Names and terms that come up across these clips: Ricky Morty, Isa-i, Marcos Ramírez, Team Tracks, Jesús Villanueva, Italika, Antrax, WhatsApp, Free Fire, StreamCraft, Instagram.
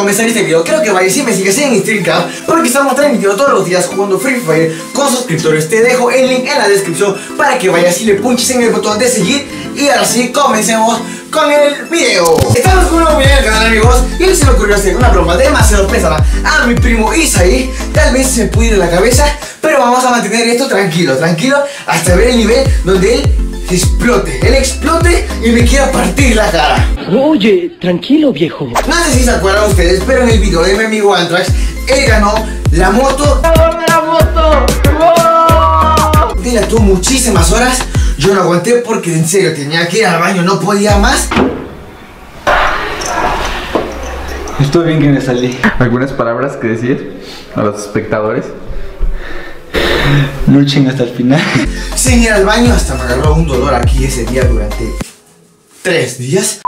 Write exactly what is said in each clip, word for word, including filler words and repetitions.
comenzar este video, creo que vayas y me sigas en StreamCraft, porque estamos transmitiendo todos los días jugando Free Fire con suscriptores. Te dejo el link en la descripción para que vayas y le punches en el botón de seguir. Y ahora sí, comencemos con el video. Estamos con una video en el canal, amigos, y él se le ocurrió hacer una broma demasiado pesada a mi primo Isaí. Tal vez se pudiera la cabeza, pero vamos a mantener esto tranquilo, tranquilo, hasta ver el nivel donde él explote, él explote y me quiera partir la cara. Oye, tranquilo, viejo. No sé si se acuerdan ustedes, pero en el video de mi amigo Antrax, él ganó la moto. ¡La moto! ¡Oh! Dilató muchísimas horas. Yo no aguanté porque en serio tenía que ir al baño, no podía más. Estoy bien que me salí. Algunas palabras que decir a los espectadores: luchen hasta el final. Sin ir al baño hasta me agarró un dolor aquí ese día durante tres días.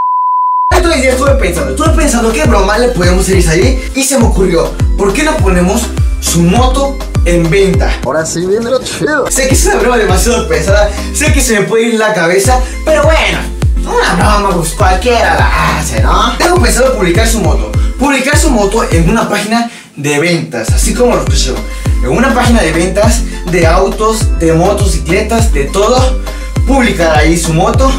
Entonces ya estuve pensando, estuve pensando qué broma le podemos hacer ahí, y se me ocurrió, ¿por qué no ponemos su moto en venta? Ahora sí viene lo chido. Sé que es una broma demasiado pesada, sé que se me puede ir la cabeza, pero bueno, una broma pues cualquiera la hace, ¿no? Tengo pensado publicar su moto, publicar su moto en una página de ventas, así como lo escuché, en una página de ventas de autos, de motocicletas, de todo. Publicar ahí su moto,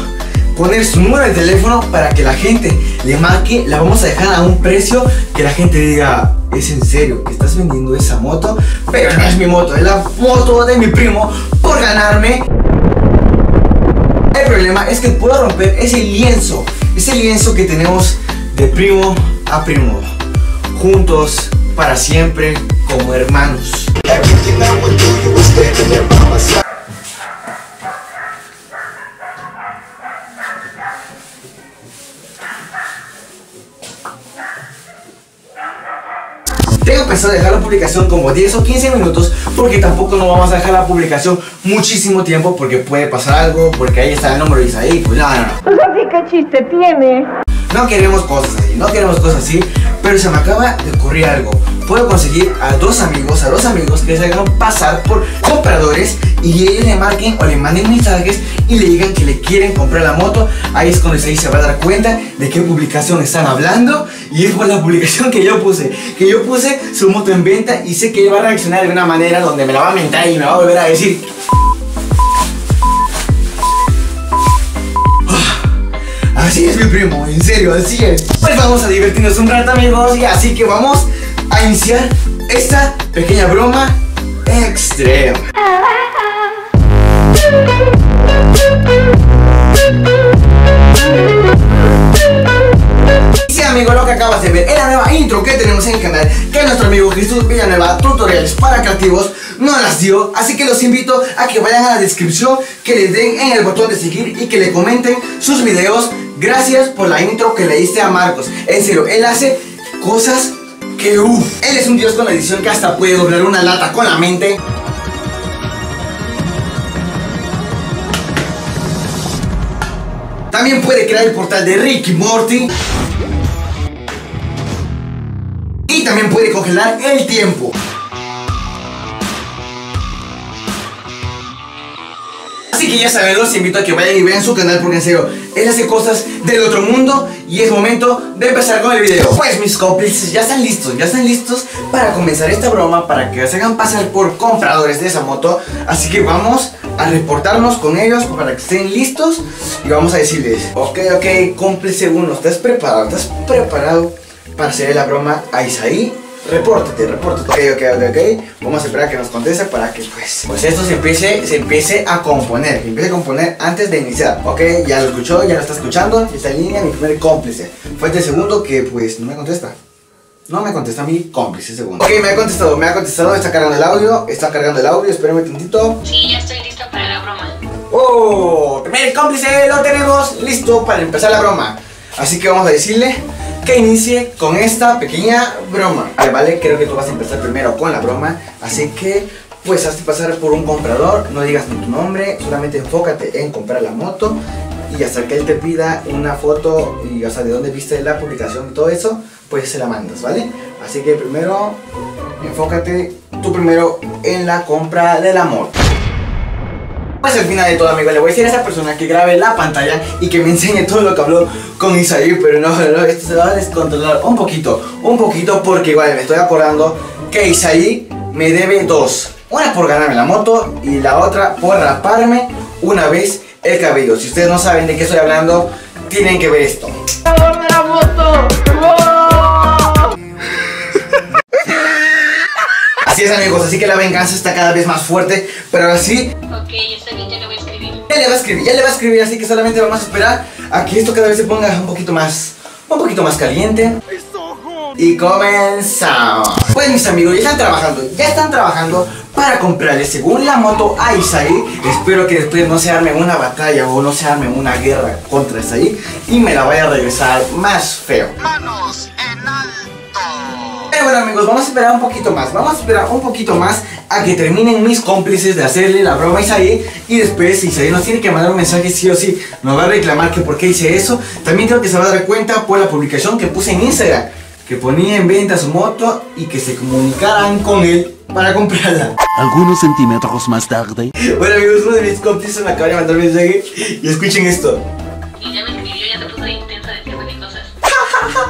poner su número de teléfono para que la gente le marque. La vamos a dejar a un precio que la gente diga: es en serio que estás vendiendo esa moto, pero no es mi moto, es la moto de mi primo por ganarme. El problema es que puedo romper ese lienzo, ese lienzo que tenemos de primo a primo, juntos para siempre como hermanos. Tengo pensado dejar la publicación como diez o quince minutos, porque tampoco no vamos a dejar la publicación muchísimo tiempo, porque puede pasar algo, porque ahí está el número y ahí, pues no, no, no. Pues así que chiste tiene. No queremos cosas así, no queremos cosas así, pero se me acaba de ocurrir algo. Puedo conseguir a dos amigos, a dos amigos que se hagan pasar por compradores y ellos le marquen o le manden mensajes y le digan que le quieren comprar la moto. Ahí es cuando se va a dar cuenta de qué publicación están hablando, y es por la publicación que yo puse, que yo puse su moto en venta, y sé que él va a reaccionar de una manera donde me la va a mentar y me va a volver a decir: así es mi primo, en serio, así es. Pues vamos a divertirnos un rato, amigos, y así que vamos a iniciar esta pequeña broma extrema. Sí, amigos, lo que acabas de ver es la nueva intro que tenemos en el canal, que nuestro amigo Jesús Villanueva, tutoriales para creativos, nos las dio. Así que los invito a que vayan a la descripción, que les den en el botón de seguir y que le comenten sus videos. Gracias por la intro que le diste a Marcos. En serio, él hace cosas que uff. Él es un dios con la edición, que hasta puede doblar una lata con la mente. También puede crear el portal de Ricky Morty. Y también puede congelar el tiempo. Así que ya saben, los invito a que vayan y vean su canal, porque en serio, él hace cosas del otro mundo. Y es momento de empezar con el video. Pues mis cómplices ya están listos, ya están listos para comenzar esta broma, para que se hagan pasar por compradores de esa moto. Así que vamos a reportarnos con ellos para que estén listos, y vamos a decirles: ok, ok, cómplice uno, ¿estás preparado? ¿Estás preparado para hacer la broma a Isaí? Repórtate, repórtate. Ok, ok, ok, ok. Vamos a esperar a que nos conteste para que pues Pues esto se empiece, se empiece a componer. Se empiece a componer antes de iniciar. Ok, ya lo escuchó, ya lo está escuchando. Está en línea mi primer cómplice. Fue este segundo que pues no me contesta. No me contesta mi cómplice segundo. Ok, me ha contestado, me ha contestado. Está cargando el audio, está cargando el audio. Espérame un tantito. Sí, ya estoy lista para la broma. Oh, primer cómplice, lo tenemos listo para empezar la broma. Así que vamos a decirle que inicie con esta pequeña broma. Vale, vale, creo que tú vas a empezar primero con la broma. Así que, pues, hazte pasar por un comprador. No digas ni tu nombre, solamente enfócate en comprar la moto. Y hasta que él te pida una foto y, o sea, de dónde viste la publicación y todo eso, pues se la mandas, ¿vale? Así que primero, enfócate tú primero en la compra de la moto. pues al final de todo, amigo, le voy a decir a esa persona que grabe la pantalla y que me enseñe todo lo que habló con Isaí. Pero no, no, esto se va a descontrolar un poquito, un poquito, porque igual me estoy acordando que Isaí me debe dos. Una por ganarme la moto y la otra por raparme una vez el cabello. Si ustedes no saben de qué estoy hablando, tienen que ver esto. ¡La moto! ¡Oh! Así es, amigos, así que la venganza está cada vez más fuerte, pero así... Ok, yo sé que ya le voy a escribir. Ya le va a escribir, ya le va a escribir, así que solamente vamos a esperar a que esto cada vez se ponga un poquito más, un poquito más caliente. Y comenzamos. Pues mis amigos ya están trabajando, ya están trabajando para comprarle según la moto a Isaí. Espero que después no se arme una batalla o no se arme una guerra contra Isaí y me la vaya a regresar más feo. Manos en alto. Pero bueno, amigos, vamos a esperar un poquito más, vamos a esperar un poquito más a que terminen mis cómplices de hacerle la broma a Isaí. Y después Isaí nos tiene que mandar un mensaje sí o sí, nos va a reclamar que por qué hice eso. También creo que se va a dar cuenta por la publicación que puse en Instagram, que ponía en venta su moto y que se comunicaran con él para comprarla algunos centímetros más tarde. Bueno, amigos, uno de mis cómplices me acaba de mandar un mensaje y escuchen esto. Y ya me escribió, ya se puso intensa de decirme de cosas.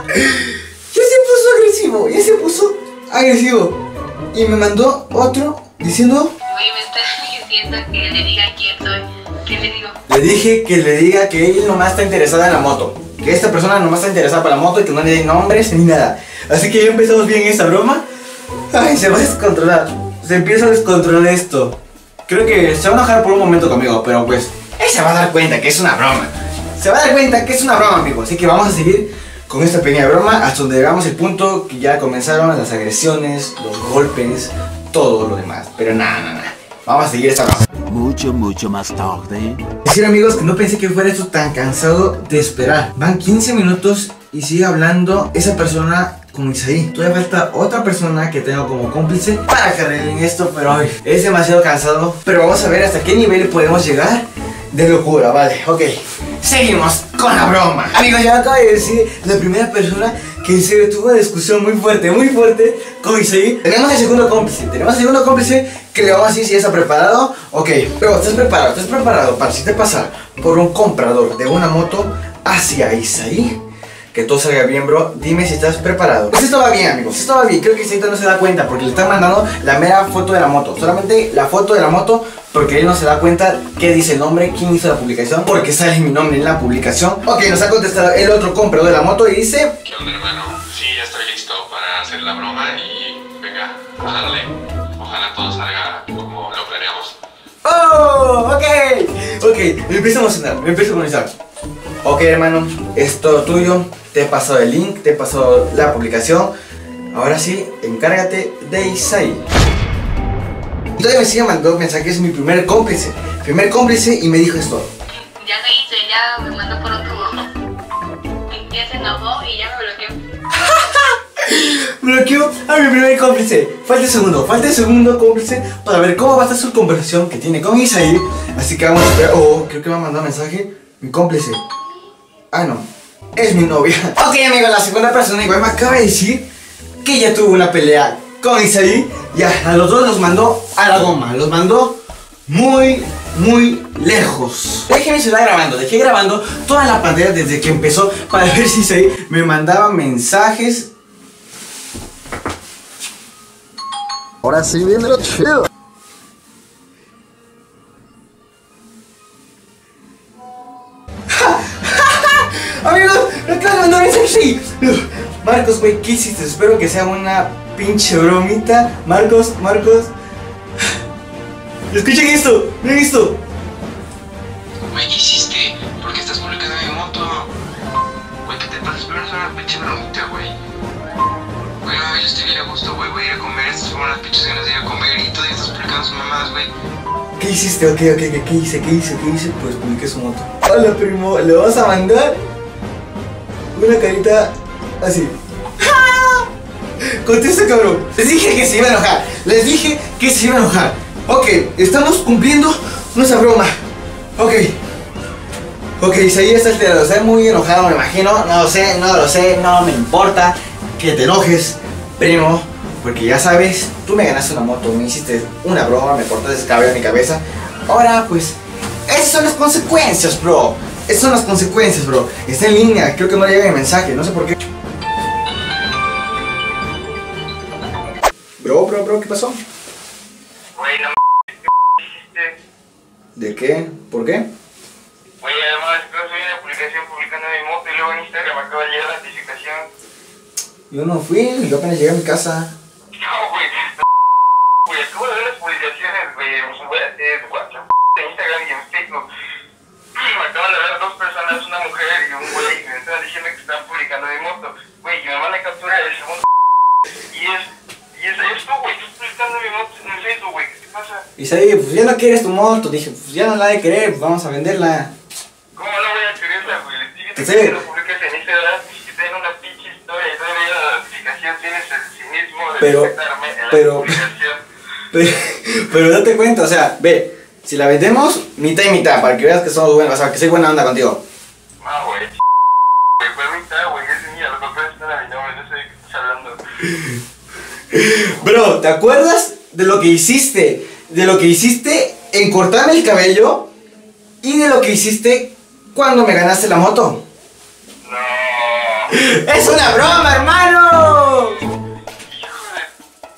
Ya se puso agresivo, ya se puso agresivo. Y me mandó otro diciendo... Oye, me estás diciendo que le diga quién soy. ¿Qué le digo? Le dije que le diga que él nomás está interesada en la moto, que esta persona nomás está interesada para la moto y que no le den nombres ni nada. Así que ya empezamos bien esta broma. Ay, se va a descontrolar, se empieza a descontrolar esto. Creo que se va a enojar por un momento conmigo, pero pues él se va a dar cuenta que es una broma. Se va a dar cuenta que es una broma, amigo. Así que vamos a seguir con esta pequeña broma hasta donde llegamos el punto que ya comenzaron las agresiones, los golpes, todo lo demás. Pero nada, nada, nada. Vamos a seguir esta broma. Mucho, mucho más tarde. Decir, amigos, que no pensé que fuera esto tan cansado de esperar. Van quince minutos y sigue hablando esa persona con Isaí. Todavía falta otra persona que tengo como cómplice para que arreglen esto, pero hoy es demasiado cansado. Pero vamos a ver hasta qué nivel podemos llegar de locura, vale, ok. Seguimos con la broma. Amigos, ya acabo de decir la primera persona que se tuvo una discusión muy fuerte, muy fuerte con Isaí. Tenemos el segundo cómplice, tenemos el segundo cómplice que le vamos a decir si está preparado. Ok, pero estás preparado, estás preparado para si te pasa por un comprador de una moto hacia Isaí. Que todo salga bien, bro, dime si estás preparado. Pues esto va bien, amigos, esto va bien. Creo que Isaí no se da cuenta porque le están mandando la mera foto de la moto, solamente la foto de la moto, porque él no se da cuenta qué dice el nombre, quién hizo la publicación, porque sale mi nombre en la publicación. Ok, nos ha contestado el otro comprador de la moto y dice: ¿Qué onda, hermano? Sí, ya estoy listo para hacer la broma y venga, a darle. Ojalá todo salga como lo planeamos. ¡Oh! Ok, ok, me empiezo a emocionar, me empiezo a emocionar. Ok, hermano, es todo tuyo. Te he pasado el link, te he pasado la publicación. Ahora sí, encárgate de Isaí. Y todavía me sigue mandando mensajes mi primer cómplice, primer cómplice, y me dijo esto. Ya lo hice, ya me mandó por otro. Ya se enojó y ya me bloqueó. Bloqueó a mi primer cómplice. Falta el segundo, falta el segundo cómplice para ver cómo va a estar su conversación que tiene con Isaí. Así que vamos a esperar. Oh, creo que me ha mandado mensaje mi cómplice. Ah, no, es mi novia. Ok, amigos, la segunda persona igual me acaba de decir que ya tuvo una pelea con Isaí. Ya, a los dos los mandó a la goma, los mandó muy, muy lejos. Dejé mi celular grabando, dejé grabando toda la pantalla desde que empezó para ver si Isaí me mandaba mensajes. Ahora sí viene lo chido. Amigos, me acabo de mandar un mensaje. Marcos, güey, ¿qué hiciste? Espero que sea una pinche bromita. Marcos, Marcos. Escuchen esto, miren esto. Güey, ¿qué hiciste? ¿Por qué estás publicando mi moto? Güey, ¿qué te pasa? Pero no es una pinche bromita, güey. Güey, no, yo estoy bien a gusto, güey. Voy a ir a comer. Estas fueron las pinches ganas de ir a comer y todavía estás publicando sus mamadas, güey. ¿Qué hiciste? Ok, ok, ¿qué, qué hice? ¿Qué hice? ¿Qué hice? Pues publiqué su moto. Hola, primo, ¿le vas a mandar? Una carita así. ¡Ah! Contesta, cabrón. Les dije que se iba a enojar. Les dije que se iba a enojar. Ok, estamos cumpliendo nuestra broma. Ok. Ok, Isaí está alterado, está muy enojado, me imagino. No lo sé, no lo sé, no me importa que te enojes, primo. Porque ya sabes, tú me ganaste una moto, me hiciste una broma, me cortaste el cabello en mi cabeza. Ahora pues Esas son las consecuencias, bro. Esas son las consecuencias, bro. Está en línea, creo que no le llega el mensaje, no sé por qué. Bro, bro, bro, ¿qué pasó? Güey, no me hiciste. ¿De qué? ¿Por qué? Güey, además, yo soy una publicación publicando mi moto y luego en Instagram acaba de llegar la notificación. Yo no fui, yo apenas llegué a mi casa. No, güey, no, güey, acabo de ver las publicaciones, güey, en WhatsApp, en Instagram y en Facebook. Me acaban de ver dos personas, una mujer y un güey, y me están diciendo que están publicando mi moto. Güey, que me van a capturar el segundo. Y es... Y es esto, güey, estás publicando mi moto en el Facebook, güey, ¿qué te pasa? Y sabía, pues ya no quieres tu moto, dije, pues ya no la he de querer, pues vamos a venderla. ¿Cómo no voy a quererla, güey? Dije que sí. Lo publicas en Instagram y tienen una pinche historia y todavía la notificación tienes el cinismo de pero, detectarme en pero, la publicación. Pero, pero date cuenta, o sea, ve, si la vendemos, mitad y mitad, para que veas que somos buenos, o sea, que soy buena onda contigo. Ah, güey, ch... güey, pues mitad, güey, ese niño, los papeles están a mi nombre, no sé de qué estás hablando. Bro, ¿te acuerdas de lo que hiciste? De lo que hiciste en cortarme el cabello y de lo que hiciste cuando me ganaste la moto. No. ¡Es una broma, hermano! Hijo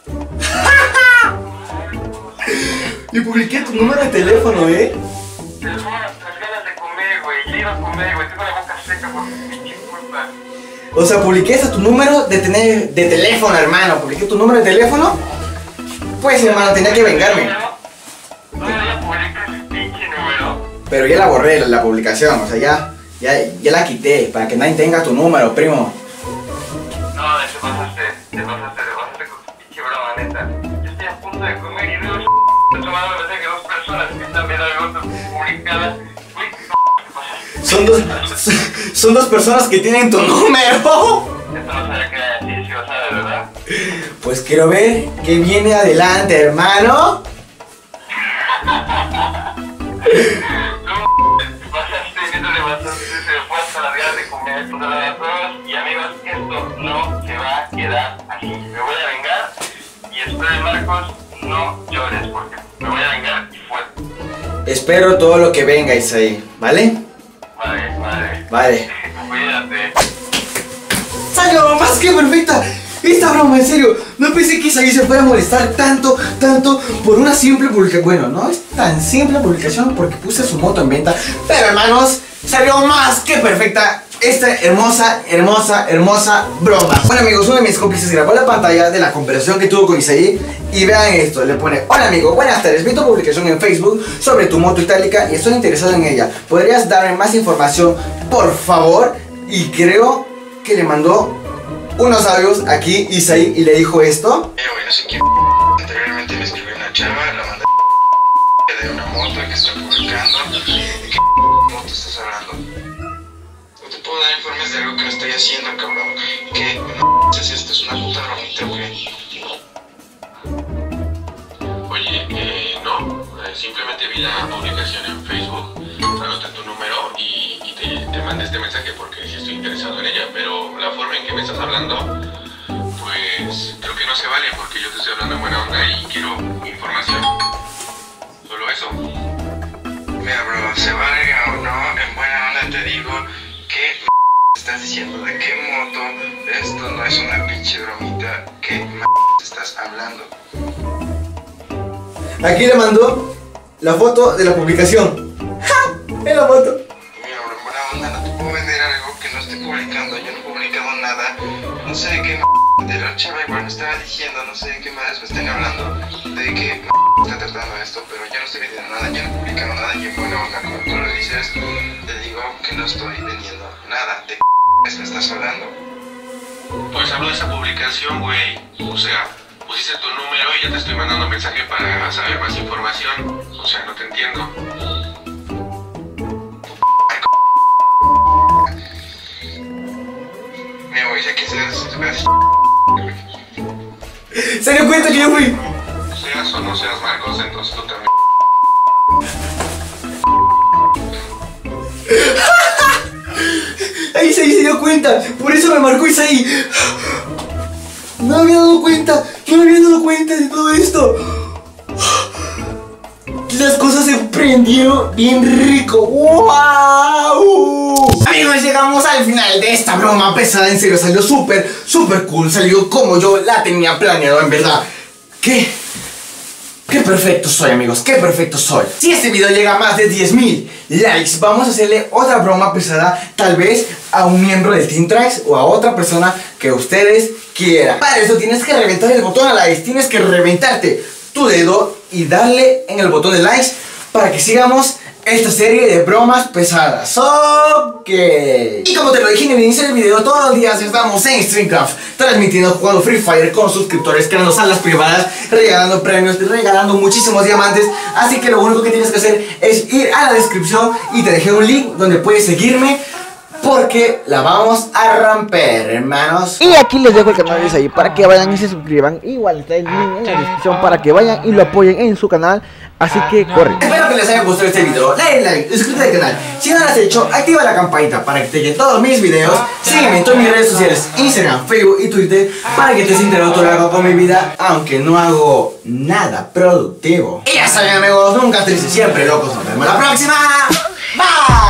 de... Y publiqué tu número de teléfono, ¿eh? Te las ganas de comer, güey. Ya iba a comer, güey. Tengo la boca seca por mi culpa. O sea, publiqué ese tu número de, tener, de teléfono, hermano. Publiqué tu número de teléfono. Pues, hermano, tenía que vengarme. No, ya publiqué ese pinche número. Pero ya la borré, la, la publicación. O sea, ya, ya, ya la quité. Para que nadie tenga tu número, primo. No, te pasaste. Te pasaste, te pasaste con tu pinche broma, neta. Yo estoy a punto de comer y luego estoy tomando la verdad que dos personas que están viendo algo publicadas. Son dos, son dos personas que tienen tu número. Esto no será que es gracioso, ¿verdad? Pues quiero ver qué viene adelante, hermano. No, te pasaste, esto le pasaste, se le fue hasta la vida de comer con la de pruebas. Y amigos, esto no se va a quedar así. Me voy a vengar y espero, Marcos, no llores porque me voy a vengar y fuerte. Espero todo lo que vengáis ahí, ¿vale? Vale, vale. Vale. Cuídate. Salió más que perfecta. Esta broma, en serio. No pensé que Isaí se fuera a molestar tanto, tanto por una simple publicación. Bueno, no es tan simple publicación porque puse su moto en venta. Pero hermanos, salió más que perfecta esta hermosa, hermosa, hermosa broma. Bueno amigos, uno de mis cómplices grabó la pantalla de la conversación que tuvo con Isaí. Y vean esto, le pone: hola amigo, buenas tardes, vi tu publicación en Facebook sobre tu moto Italika y estoy interesado en ella. ¿Podrías darme más información, por favor? Y creo que le mandó unos audios aquí Isaí y le dijo esto. Eh, güey, no sé quién anteriormente me escribió una chava, la mandé de una moto que estoy publicando. ¿De qué moto estás hablando? No te puedo dar informes de algo que no estoy haciendo, cabrón. Que no haces esto, es una puta bromita, güey. Oye, eh, no. Simplemente vi la publicación en Facebook, anoté tu número y, y te, te mandé este mensaje porque sí estoy interesado en ella. Pero la forma en que me estás hablando, pues creo que no se vale porque yo te estoy hablando en buena onda y quiero información. Solo eso. Mira, bro, se vale o no, en buena onda te digo. ¿Qué m estás diciendo? ¿De qué moto? Esto no es una pinche bromita. ¿Qué m estás hablando? Aquí le mandó la foto de la publicación. ¡Ja! En la moto. Mira, bro, buena onda, no te puedo vender algo que no esté publicando. Yo no he publicado nada. No sé de qué m de la chava igual me estaba diciendo. No sé de qué madres me están hablando. De qué m está tratando esto. Pero yo no estoy vendiendo nada. Yo no he publicado nada. Yo en buena onda, como tú lo dices, te digo que no estoy vendiendo. Nada, de qué me estás hablando. Pues hablo de esa publicación, güey. O sea, pusiste tu número y ya te estoy mandando un mensaje para saber más información. O sea, no te entiendo. Me voy, ya que seas. Se dio cuenta que yo fui. Seas o no seas Marcos, entonces tú también. Isaí se dio cuenta, por eso me marcó Isaí. No me había dado cuenta, no me había dado cuenta de todo esto. las cosas se prendieron bien rico. ¡Wow! Amigos, llegamos al final de esta broma pesada. En serio, salió súper, súper cool. Salió como yo la tenía planeado, en verdad. ¿Qué? Qué perfecto soy, amigos, qué perfecto soy. Si este video llega a más de diez mil likes, vamos a hacerle otra broma pesada, tal vez a un miembro del Team Tracks o a otra persona que ustedes quieran. Para eso tienes que reventar el botón a likes, tienes que reventarte tu dedo y darle en el botón de likes para que sigamos esta serie de bromas pesadas. Ok. Y como te lo dije en el inicio del video, todos los días estamos en StreamCraft transmitiendo, jugando Free Fire con suscriptores, creando salas privadas, regalando premios, regalando muchísimos diamantes. Así que lo único que tienes que hacer es ir a la descripción y te dejé un link donde puedes seguirme, porque la vamos a romper, hermanos. Y aquí les dejo el canal de ahí para que vayan y se suscriban. Igual está el link en la descripción para que vayan y lo apoyen en su canal. Así que corre. Espero que les haya gustado este video. Dale like, suscríbete al canal. Si no lo has hecho, activa la campanita para que te lleguen todos mis videos. Sígueme en todas mis redes sociales, Instagram, Facebook y Twitter, para que estés enterado todo lo que hago con mi vida, aunque no hago nada productivo. Y ya saben, amigos, nunca tristes, siempre locos. Nos vemos la próxima. Bye.